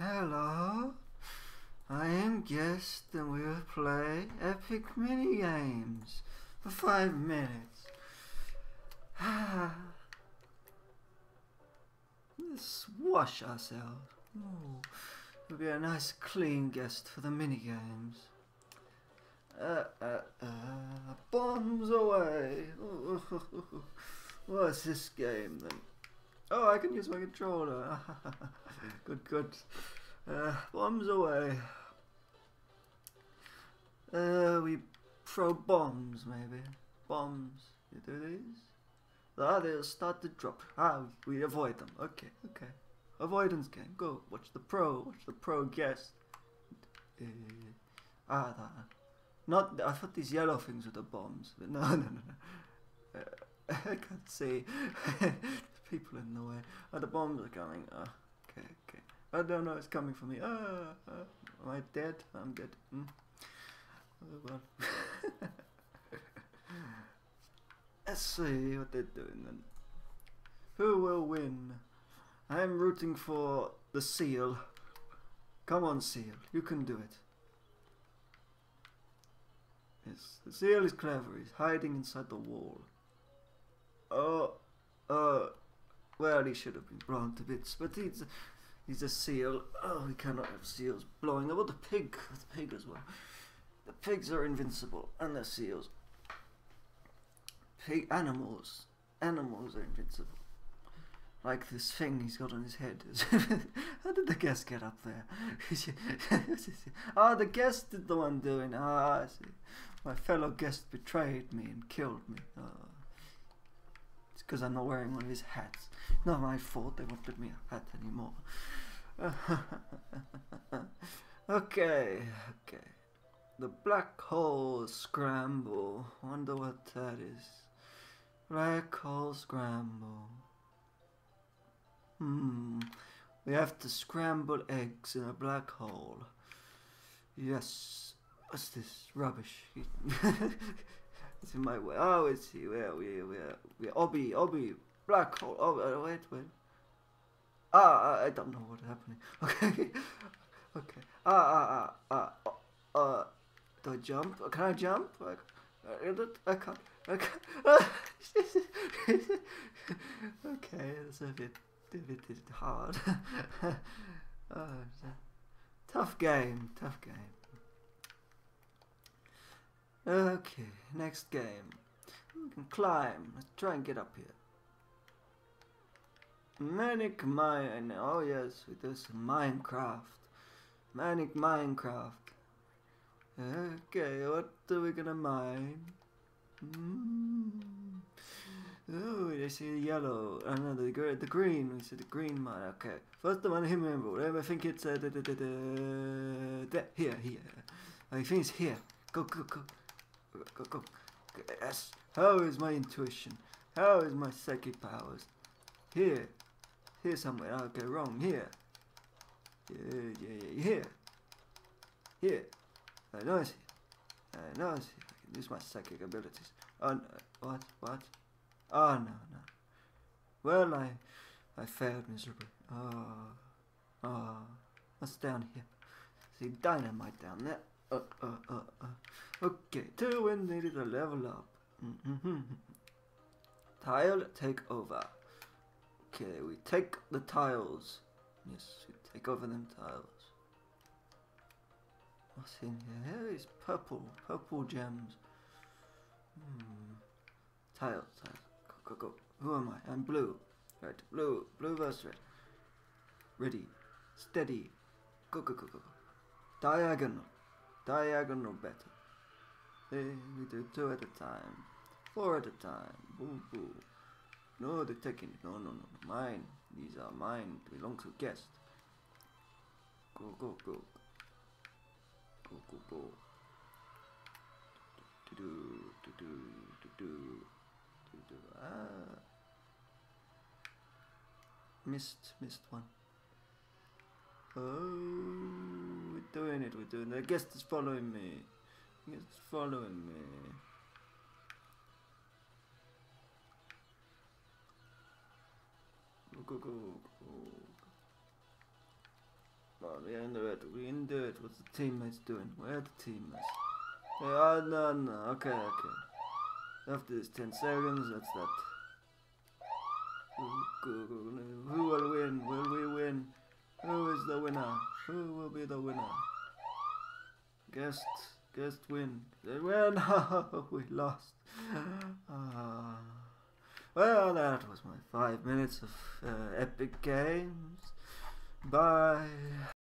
Hello, I am guest and we will play Epic Mini Games for 5 minutes. Let's wash ourselves. Ooh, it'll be a nice clean guest for the mini games. Bombs away! What's this game then? Oh, I can use my controller. Good. Bombs away. We throw bombs, maybe. Bombs. You do these? Ah, they'll start to drop. Ah, we avoid them. Okay. Avoidance game. Go. Watch the pro guest. Not. I thought these yellow things were the bombs. But no. I can't see. People in the way. Oh, the bombs are coming. Okay. I don't know. It's coming for me. Am I dead? I'm dead. Oh, well. Let's see what they're doing then. Who will win? I'm rooting for the seal. Come on, seal. You can do it. Yes, the seal is clever. He's hiding inside the wall. Well, he should have been blown to bits, but he's a seal. Oh, we cannot have seals blowing. About the pig as well. The pigs are invincible, and they're seals. Pig animals are invincible. Like this thing he's got on his head. How did the guest get up there? The guest did the one doing. I see. My fellow guest betrayed me and killed me. It's because I'm not wearing one of his hats. Not my fault. They won't give me a hat anymore. Okay. The black hole scramble. Wonder what that is. Black hole scramble. We have to scramble eggs in a black hole. Yes. What's this rubbish? It's in my way. Oh, it's here. Where? Obby. Black hole. Oh, wait. I don't know what's happening. Okay. Do I jump? Can I jump? I can't. Okay, that's a bit hard. Tough game. Okay, next game. We can climb. Let's try and get up here. Manic Mine. Oh yes, we do some Minecraft. Manic Minecraft. Okay, what are we gonna mine? Oh, they see the yellow. Oh no, the green. We see the green mine. Okay, first the one I remember. I think it's here. I think it's here. Go. Yes. How is my intuition? How is my psychic powers? Here somewhere. Okay, wrong. Here. I know it's here. I can use my psychic abilities. Oh, no. What? Oh, no. Well, I failed miserably. Oh. What's down here? See, dynamite down there. Okay, to win needed a level up. Tile take over. Okay, we take the tiles. Yes, we take over them tiles. What's in here? Here is purple gems. Tiles. Go. Who am I? I'm blue. Right, blue versus red. Ready, steady. Go. Diagonal better. We do 2 at a time, 4 at a time. Boo. No, they're taking it. No. Mine. These are mine. They belong to guest. Go. Do. Missed one. Oh, we're doing it. The guest is following me. Go. We are in the red. We in the red. What's the teammates doing? Where are the teammates? They are no. Okay, okay. After this 10 seconds, that's that. Who will win? Will we win? Who is the winner? Who will be the winner? Guest win. They win! We lost. Well, that was my 5 minutes of Epic Games. Bye.